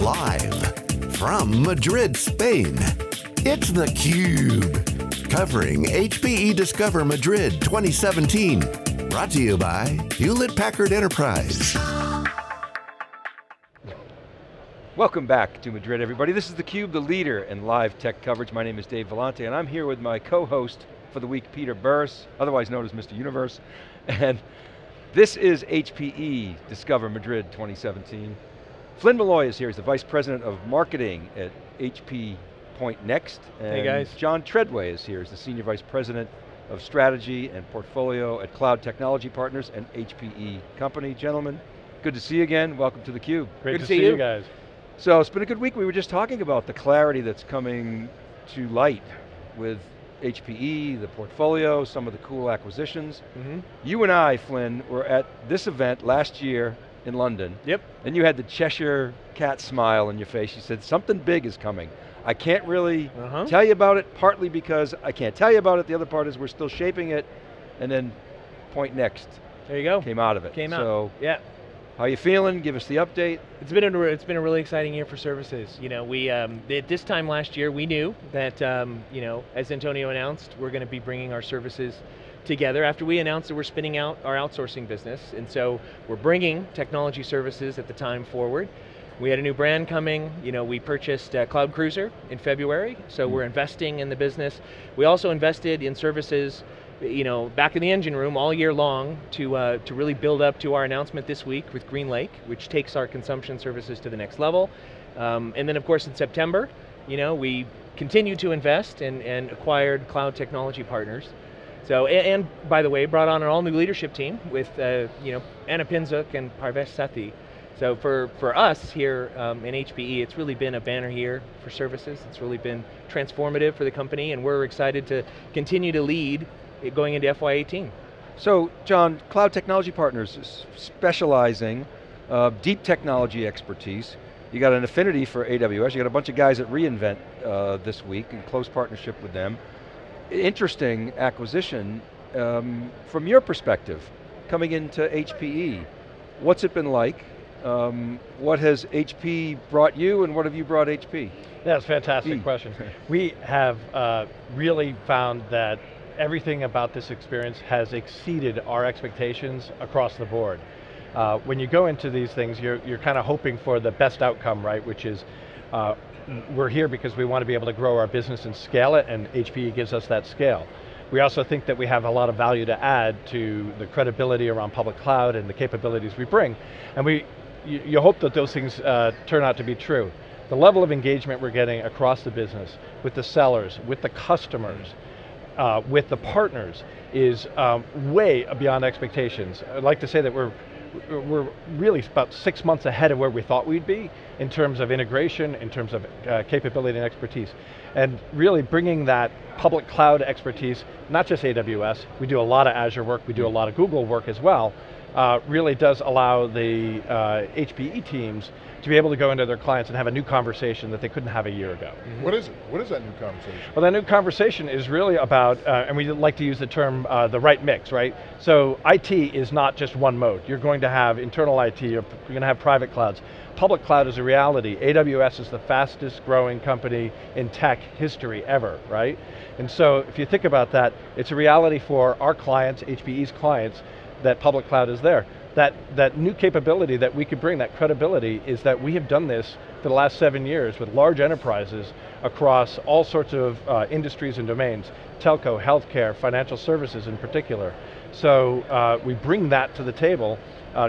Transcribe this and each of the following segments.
Live from Madrid, Spain, it's theCUBE, covering HPE Discover Madrid 2017. Brought to you by Hewlett Packard Enterprise. Welcome back to Madrid, everybody. This is theCUBE, the leader in live tech coverage. My name is Dave Vellante, and I'm here with my co-host for the week, Peter Burris, otherwise known as Mr. Universe. And this is HPE Discover Madrid 2017. Flynn Malloy is here, he's the Vice President of Marketing at HP Point Next. And hey guys. John Treadway is here, he's the Senior Vice President of Strategy and Portfolio at Cloud Technology Partners and HPE Company. Gentlemen, good to see you again, welcome to theCUBE. Great to see you guys. So it's been a good week. We were just talking about the clarity that's coming to light with HPE, the portfolio, some of the cool acquisitions. Mm-hmm. You and I, Flynn, were at this event last year in London. Yep. And you had the Cheshire cat smile on your face. You said, something big is coming. I can't really tell you about it, partly because I can't tell you about it. The other part is we're still shaping it. And then Point Next. There you go. Came out of it. Came out, so, yeah. How are you feeling? Give us the update. It's been a really exciting year for services. You know, we at this time last year we knew that you know, as Antonio announced, we're going to be bringing our services together after we announced that we're spinning out our outsourcing business, and so we're bringing technology services at the time forward. We had a new brand coming. You know, we purchased Cloud Cruiser in February, so we're investing in the business. We also invested in services, you know, back in the engine room all year long to really build up to our announcement this week with GreenLake, which takes our consumption services to the next level. And then of course in September, you know, we continued to invest and acquired Cloud Technology Partners. So, and by the way, brought on an all new leadership team with, you know, Anna Pinsuk and Parvesh Sethi. So for us here in HPE, it's really been a banner year for services. It's really been transformative for the company, and we're excited to continue to lead going into FY18. So, John, Cloud Technology Partners is specializing deep technology expertise. You got an affinity for AWS. You got a bunch of guys at reInvent this week in close partnership with them. Interesting acquisition from your perspective, coming into HPE. What's it been like? What has HP brought you, and what have you brought HP? That's a fantastic question. We have really found that everything about this experience has exceeded our expectations across the board. When you go into these things, you're kind of hoping for the best outcome, right? Which is, we're here because we want to be able to grow our business and scale it, and HPE gives us that scale. We also think that we have a lot of value to add to the credibility around public cloud and the capabilities we bring. And you hope that those things turn out to be true. The level of engagement we're getting across the business, with the sellers, with the customers, with the partners is way beyond expectations. I'd like to say that we're really about 6 months ahead of where we thought we'd be in terms of integration, in terms of capability and expertise. And really bringing that public cloud expertise, not just AWS, we do a lot of Azure work, we do a lot of Google work as well, really does allow the HPE teams to be able to go into their clients and have a new conversation that they couldn't have a year ago. Mm-hmm. What is it? What is that new conversation? Well, that new conversation is really about, and we like to use the term, the right mix, right? So IT is not just one mode. You're going to have internal IT, you're going to have private clouds. Public cloud is a reality. AWS is the fastest growing company in tech history ever, right? And so if you think about that, it's a reality for our clients, HPE's clients, that public cloud is there. That new capability that we could bring, that credibility, is that we have done this for the last 7 years with large enterprises across all sorts of industries and domains, telco, healthcare, financial services in particular. So we bring that to the table,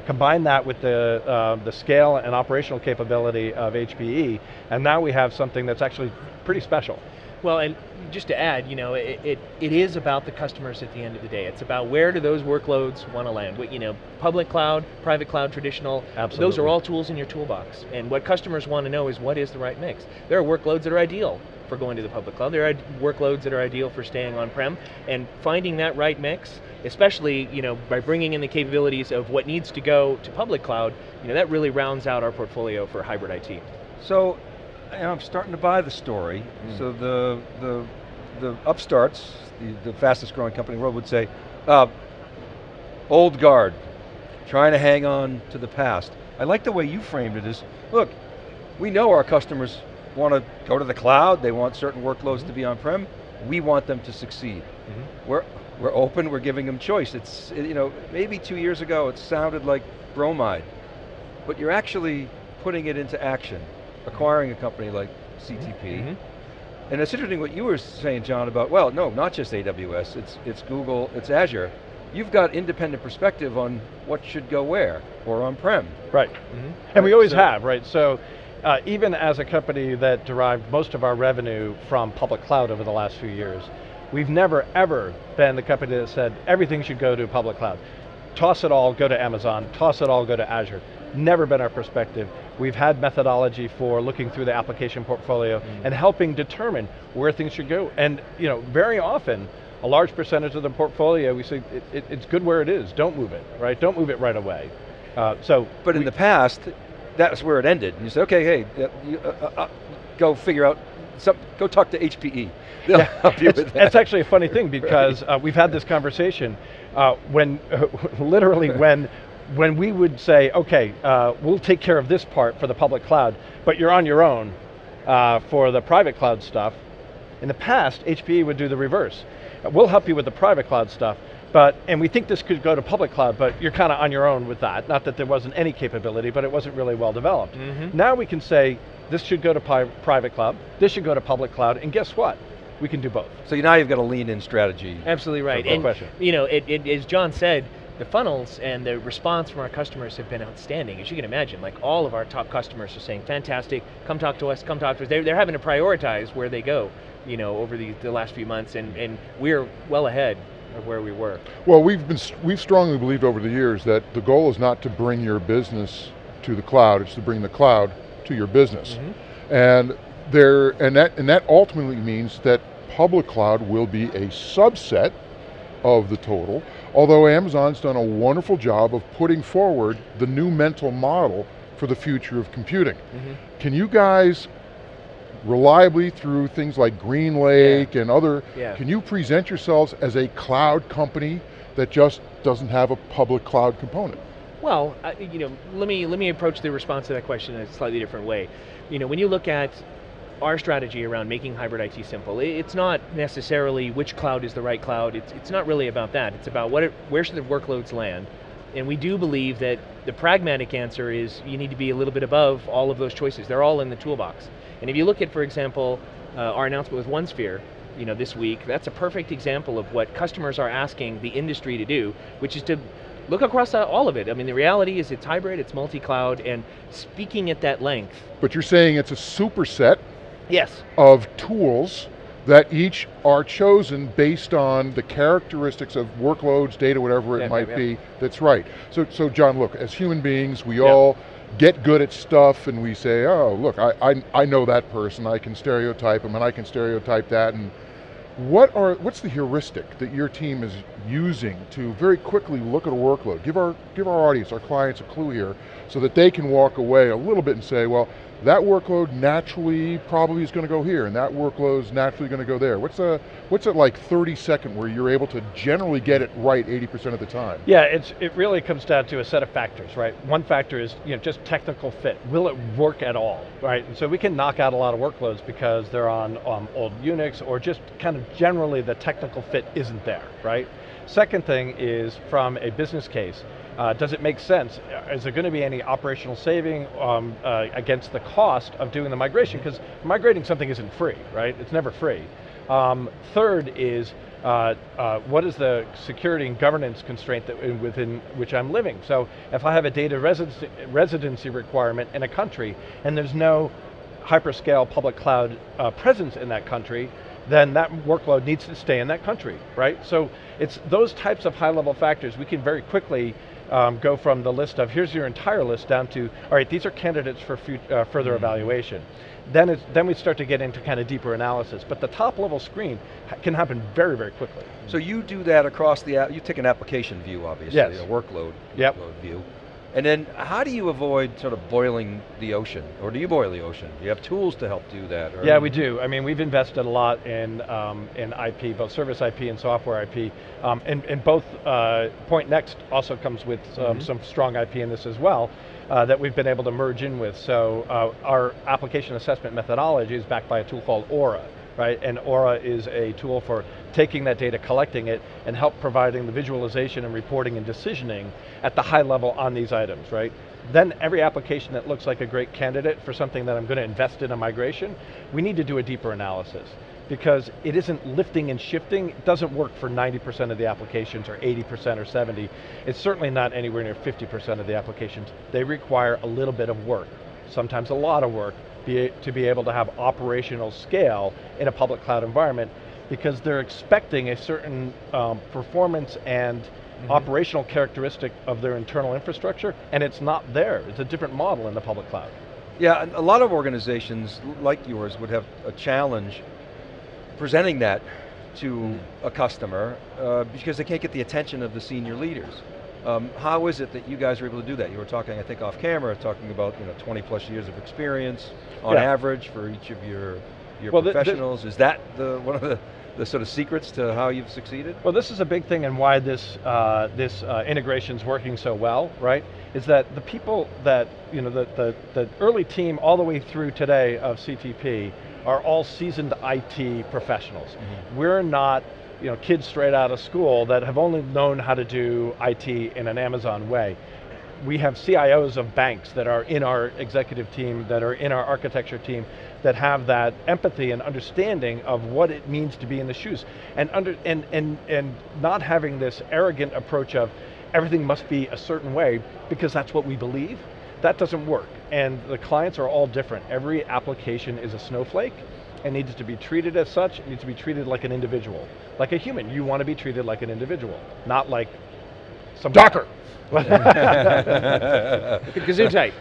combine that with the scale and operational capability of HPE, and now we have something that's actually pretty special. Well, and just to add, you know, it is about the customers at the end of the day. It's about where do those workloads want to land. What, you know, public cloud, private cloud, traditional, absolutely. Those are all tools in your toolbox. And what customers want to know is what is the right mix. There are workloads that are ideal for going to the public cloud. There are workloads that are ideal for staying on-prem, and finding that right mix, especially, you know, by bringing in the capabilities of what needs to go to public cloud, you know, that really rounds out our portfolio for hybrid IT. So, and I'm starting to buy the story. So the upstarts, the fastest growing company in the world, would say, old guard, trying to hang on to the past. I like the way you framed it is, look, We know our customers want to go to the cloud, they want certain workloads to be on-prem, we want them to succeed. We're open, we're giving them choice. It's, you know, maybe 2 years ago it sounded like bromide, but you're actually putting it into action, acquiring a company like CTP. And it's interesting what you were saying, John, about, well, no, not just AWS, it's Google, it's Azure. You've got independent perspective on what should go where, or on-prem. Right, and we always have, right? So, even as a company that derived most of our revenue from public cloud over the last few years, we've never ever been the company that said everything should go to public cloud. Toss it all, go to Amazon, toss it all, go to Azure. Never been our perspective. We've had methodology for looking through the application portfolio and helping determine where things should go. And you know, very often, a large percentage of the portfolio, we say it's good where it is, don't move it, right? Don't move it right away. But in the past, that's where it ended. And you said, okay, hey, go figure out, go talk to HPE. They'll help you with that. That's actually a funny thing because we've had this conversation when, literally when we would say, okay, we'll take care of this part for the public cloud, but you're on your own for the private cloud stuff. In the past, HPE would do the reverse. We'll help you with the private cloud stuff, and we think this could go to public cloud, but you're kind of on your own with that. Not that there wasn't any capability, but it wasn't really well developed. Now we can say, this should go to private cloud, this should go to public cloud, and guess what? We can do both. So now you've got a lean in strategy. Absolutely right, you know, as John said, the funnels and the response from our customers have been outstanding, as you can imagine. Like all of our top customers are saying, fantastic, come talk to us, come talk to us. They're having to prioritize where they go, you know, over the last few months, and we're well ahead of where we were. Well, we've strongly believed over the years that the goal is not to bring your business to the cloud, it's to bring the cloud to your business. And that ultimately means that public cloud will be a subset of the total, although Amazon's done a wonderful job of putting forward the new mental model for the future of computing. Can you guys reliably, through things like GreenLake and other, can you present yourselves as a cloud company that just doesn't have a public cloud component? Well, you know, let me approach the response to that question in a slightly different way. You know, when you look at our strategy around making hybrid IT simple, it's not necessarily which cloud is the right cloud, it's not really about that. It's about where should the workloads land, and we do believe that the pragmatic answer is you need to be a little bit above all of those choices. They're all in the toolbox. And if you look at, for example, our announcement with OneSphere, you know, this week, that's a perfect example of what customers are asking the industry to do, which is to look across all of it. I mean, the reality is it's hybrid, it's multi-cloud, and speaking at that length. But you're saying it's a superset of tools that each are chosen based on the characteristics of workloads, data, whatever it might be, that's right. So John, look, as human beings, we all get good at stuff and we say, oh, look, I know that person, I can stereotype him and I can stereotype that. And what's the heuristic that your team is using to very quickly look at a workload? Give our audience, our clients a clue here so that they can walk away a little bit and say, well, that workload naturally probably is going to go here, and that workload's naturally going to go there. What's it like 30-second where you're able to generally get it right 80% of the time? Yeah, it really comes down to a set of factors, right? One factor is just technical fit. Will it work at all, right? And so we can knock out a lot of workloads because they're on old Unix or just kind of generally the technical fit isn't there, right? Second thing is from a business case. Does it make sense? Is there going to be any operational saving against the cost of doing the migration? Because migrating something isn't free, right? It's never free. Third is, what is the security and governance constraint that within which I'm living? So if I have a data residency requirement in a country and there's no hyperscale public cloud presence in that country, then that workload needs to stay in that country, right? So it's those types of high-level factors. We can very quickly go from the list of, here's your entire list, down to, all right, these are candidates for further evaluation. Then we start to get into kind of deeper analysis, but the top-level screen can happen very, very quickly. So you do that across the app, you take an application view, obviously, a workload view. And then how do you avoid sort of boiling the ocean? Or do you boil the ocean? Do you have tools to help do that? Or yeah, we do. I mean, we've invested a lot in IP, both service IP and software IP. And both Point Next also comes with some strong IP in this as well. that we've been able to merge in with. So our application assessment methodology is backed by a tool called Aura, right? And Aura is a tool for taking that data, collecting it, and help providing the visualization and reporting and decisioning at the high level on these items, right? Then every application that looks like a great candidate for something that I'm going to invest in a migration, we need to do a deeper analysis, because it isn't lifting and shifting. It doesn't work for 90% of the applications, or 80% or 70. It's certainly not anywhere near 50% of the applications. They require a little bit of work, sometimes a lot of work, to be able to have operational scale in a public cloud environment, because they're expecting a certain performance and operational characteristic of their internal infrastructure, and it's not there. It's a different model in the public cloud. Yeah, and a lot of organizations like yours would have a challenge presenting that to a customer because they can't get the attention of the senior leaders. How is it that you guys are able to do that? You were talking, I think off camera, talking about 20 plus years of experience on average for each of your professionals. Is that one of the sort of secrets to how you've succeeded? Well, this is a big thing, and why this integration's working so well, right? Is that the people that, the early team all the way through today of CTP are all seasoned IT professionals. We're not kids straight out of school that have only known how to do IT in an Amazon way. We have CIOs of banks that are in our executive team, that are in our architecture team, that have that empathy and understanding of what it means to be in the shoes. And, not having this arrogant approach of everything must be a certain way because that's what we believe. That doesn't work, and the clients are all different. Every application is a snowflake and needs to be treated as such. It needs to be treated like an individual, like a human. You want to be treated like an individual, not like some Docker. Kazoo type.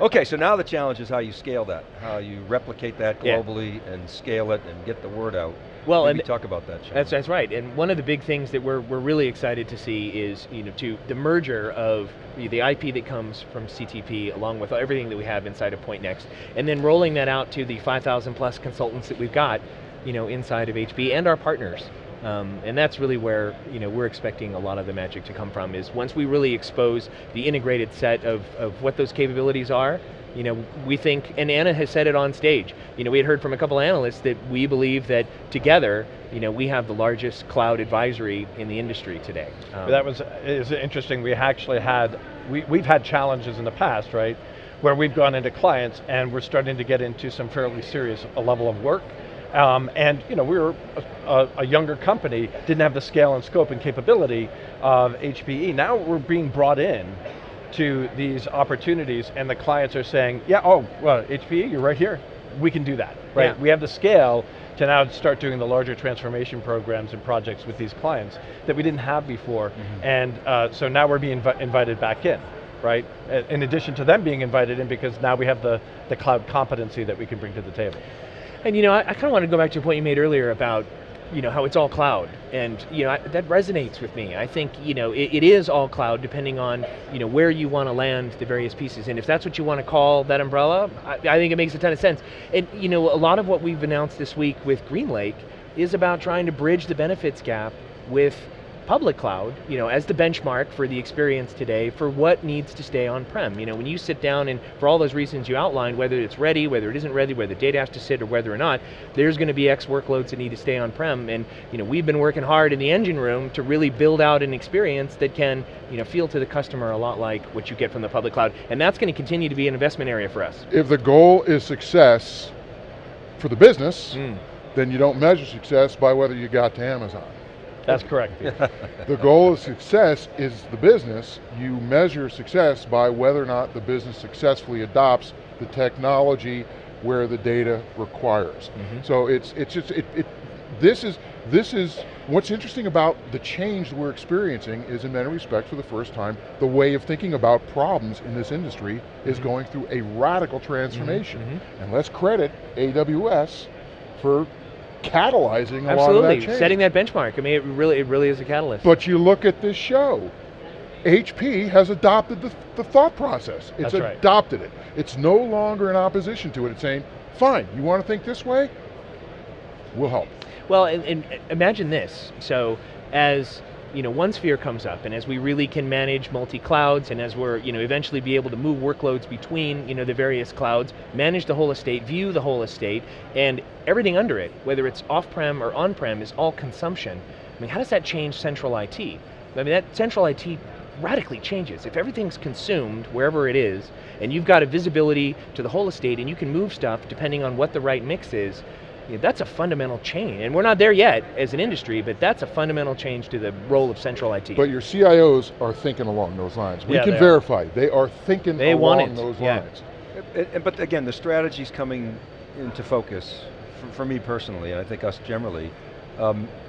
Okay, so now the challenge is how you scale that, how you replicate that globally and scale it and get the word out. Well, maybe talk about that, Sean. That's right, and one of the big things that we're really excited to see is to the merger of the IP that comes from CTP along with everything that we have inside of Point Next, and then rolling that out to the 5,000 plus consultants that we've got inside of HP and our partners. And that's really where we're expecting a lot of the magic to come from, is once we really expose the integrated set of what those capabilities are. We think, and Anna has said it on stage, we had heard from a couple analysts that we believe that together, we have the largest cloud advisory in the industry today. That is interesting. We actually had, we've had challenges in the past, right, where we've gone into clients and we're starting to get into some fairly serious level of work. And we were a younger company, didn't have the scale and scope and capability of HPE. Now we're being brought in to these opportunities, and the clients are saying, yeah, oh, well, HPE, you're right here. We can do that, right? Yeah. We have the scale to now start doing the larger transformation programs and projects with these clients that we didn't have before, and so now we're being invited back in, right? In addition to them being invited in, because now we have the cloud competency that we can bring to the table. And I kind of want to go back to a point you made earlier about how it's all cloud, and that resonates with me. I think it is all cloud, depending on where you want to land the various pieces, and if that's what you want to call that umbrella, I think it makes a ton of sense. And a lot of what we've announced this week with GreenLake is about trying to bridge the benefits gap with public cloud, as the benchmark for the experience today for what needs to stay on-prem. When you sit down, and for all those reasons you outlined, whether it's ready, whether it isn't ready, whether data has to sit or whether or not, there's going to be X workloads that need to stay on-prem, and we've been working hard in the engine room to really build out an experience that can feel to the customer a lot like what you get from the public cloud, and that's going to continue to be an investment area for us. If the goal is success for the business, then you don't measure success by whether you got to Amazon. That's correct. The goal of success is the business. You measure success by whether or not the business successfully adopts the technology where the data requires. So this is what's interesting about the change that we're experiencing is, in many respects, for the first time, the way of thinking about problems in this industry is going through a radical transformation. And let's credit AWS for catalyzing a lot of that change. Setting that benchmark. I mean, it really is a catalyst. But you look at this show, HP has adopted the thought process. It's adopted it. It's no longer in opposition to it. It's saying, fine, you want to think this way? We'll help. Well, and imagine this. So as you know, OneSphere comes up, and as we really can manage multi-clouds, and as we're, you know, eventually be able to move workloads between, you know, the various clouds, manage the whole estate, view the whole estate, and everything under it, whether it's off-prem or on-prem, is all consumption. I mean, how does that change central IT? I mean, that central IT radically changes. If everything's consumed, wherever it is, and you've got a visibility to the whole estate, and you can move stuff depending on what the right mix is, you know, that's a fundamental change. And we're not there yet as an industry, but that's a fundamental change to the role of central IT. But your CIOs are thinking along those lines. We can verify, they are thinking along those lines. But again, the strategy's coming into focus, for me personally, and I think us generally.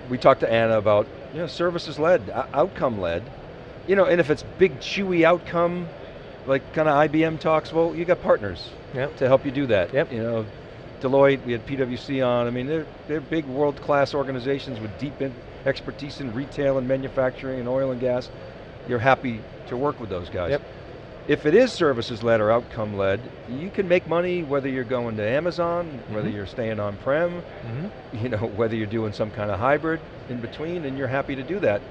We talked to Anna about, you know, services-led, outcome-led. You know, and if it's big, chewy outcome, like kind of IBM talks, well, you got partners to help you do that. You know, Deloitte, we had PwC on. I mean, they're big world-class organizations with deep expertise in retail and manufacturing and oil and gas. You're happy to work with those guys. If it is services-led or outcome-led, you can make money whether you're going to Amazon, whether you're staying on-prem, you know, whether you're doing some kind of hybrid in between, and you're happy to do that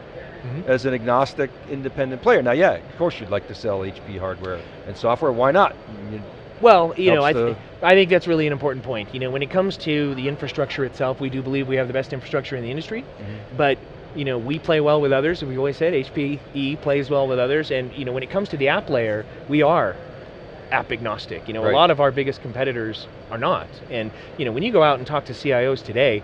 as an agnostic, independent player. Now, yeah, of course you'd like to sell HP hardware and software, why not? Well, you know, I think that's really an important point. You know, when it comes to the infrastructure itself, we do believe we have the best infrastructure in the industry, but you know, we play well with others. We always said HPE plays well with others, and you know, when it comes to the app layer, we are app agnostic. You know, a lot of our biggest competitors are not. And you know, when you go out and talk to CIOs today,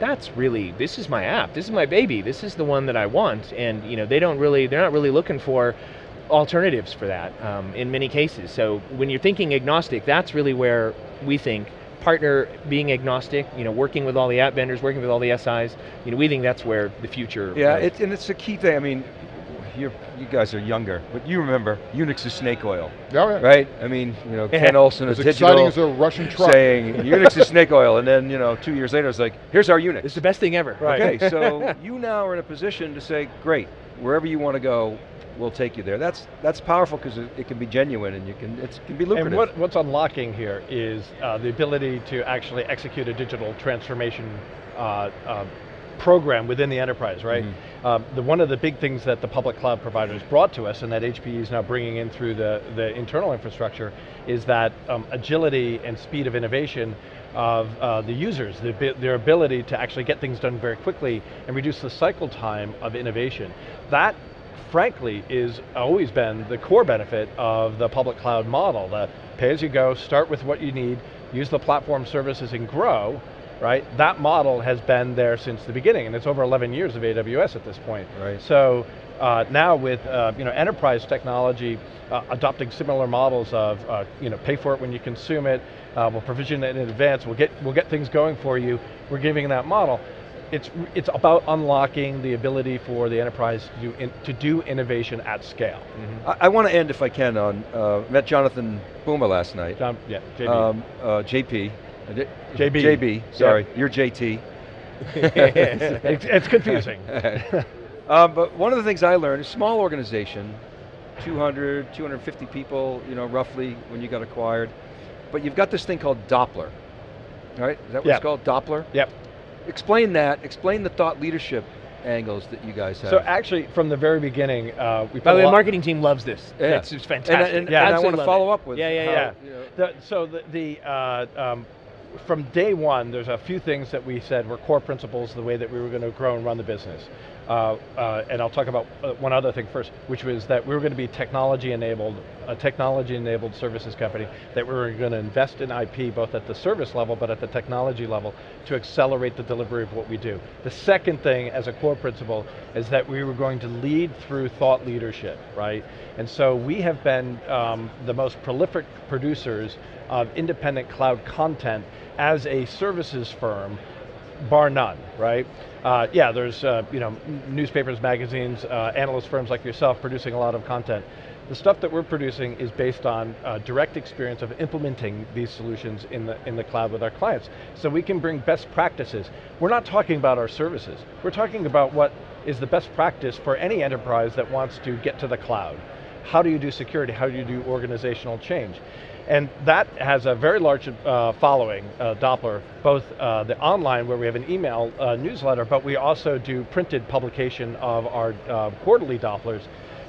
that's really, this is my app, this is my baby, this is the one that I want, and you know, they don't really, they're not really looking for alternatives for that in many cases. So when you're thinking agnostic, that's really where we think partner being agnostic, you know, working with all the app vendors, working with all the SIs, you know, we think that's where the future. Yeah, and it's a key thing. I mean, you guys are younger, but you remember Unix is snake oil, right? I mean, you know, Ken Olson is Digital as a Russian truck saying Unix is snake oil, and then you know, 2 years later it's like, here's our Unix. It's the best thing ever. Okay, so you now are in a position to say, great, wherever you want to go, we'll take you there. That's powerful because it can be genuine and it can be lucrative. And what's unlocking here is the ability to actually execute a digital transformation program within the enterprise, right? One of the big things that the public cloud providers brought to us, and that HPE is now bringing in through the internal infrastructure, is that agility and speed of innovation of the users, their ability to actually get things done very quickly and reduce the cycle time of innovation. That, frankly, is always been the core benefit of the public cloud model, the pay-as-you-go, start with what you need, use the platform services and grow, right? That model has been there since the beginning, and it's over 11 years of AWS at this point. So now with you know, enterprise technology adopting similar models of you know, pay for it when you consume it, we'll provision it in advance, we'll get things going for you, we're giving that model. It's about unlocking the ability for the enterprise to do innovation at scale. I want to end, if I can, on, met Jonathan Boomer last night. JB, you're JT. It's confusing. But one of the things I learned is small organization, 200, 250 people, you know, roughly when you got acquired. But you've got this thing called Doppler, right? Is that what it's called, Doppler? Explain that, explain the thought leadership angles that you guys have. So actually, from the very beginning, we put the marketing team loves this. It's fantastic. And I want to follow up with how, you know. From day one, there's a few things that we said were core principles of the way that we were going to grow and run the business. And I'll talk about one other thing first, which was that we were going to be technology-enabled, a technology-enabled services company, that we were going to invest in IP both at the service level but at the technology level to accelerate the delivery of what we do. The second thing as a core principle is that we were going to lead through thought leadership, right? And so we have been the most prolific producers of independent cloud content as a services firm, bar none, right? There's you know, newspapers, magazines, analyst firms like yourself producing a lot of content. The stuff that we're producing is based on direct experience of implementing these solutions in the cloud with our clients. So we can bring best practices. We're not talking about our services. We're talking about what is the best practice for any enterprise that wants to get to the cloud. how do you do security? How do you do organizational change? And that has a very large following, Doppler, both the online, where we have an email newsletter, but we also do printed publication of our quarterly Dopplers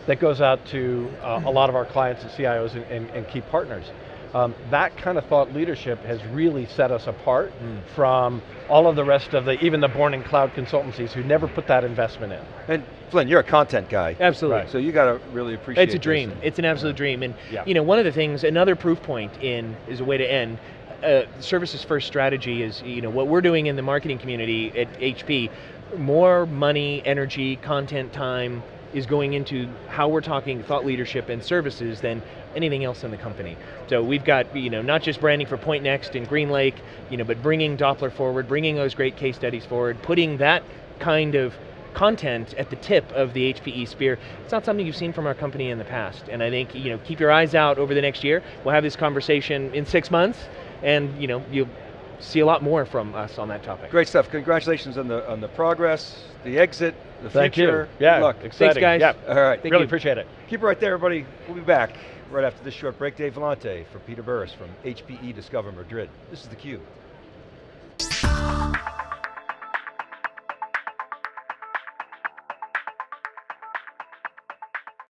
that goes out to a lot of our clients and CIOs and key partners. That kind of thought leadership has really set us apart from all of the rest of the, even the born in cloud consultancies who never put that investment in. And Flynn, you're a content guy. Absolutely. Right. So you got to really appreciate it. It's a dream, it's an absolute dream. And you know, one of the things, another proof point in, is a way to end, services first strategy is, you know, what we're doing in the marketing community at HP, more money, energy, content, time, is going into how we're talking thought leadership and services than anything else in the company. So we've got, you know, not just branding for Point Next and GreenLake, you know, but bringing Doppler forward, bringing those great case studies forward, putting that kind of content at the tip of the HPE spear. It's not something you've seen from our company in the past, and I think, you know, keep your eyes out over the next year. We'll have this conversation in 6 months, and you know, you'll see a lot more from us on that topic. Great stuff. Congratulations on the progress, the exit, the future. Thank you. Yeah. Good luck. Exciting. Thanks, guys. Yeah. All right. Really appreciate it. Keep it right there, everybody. We'll be back right after this short break. Dave Vellante for Peter Burris from HPE Discover Madrid. This is theCUBE.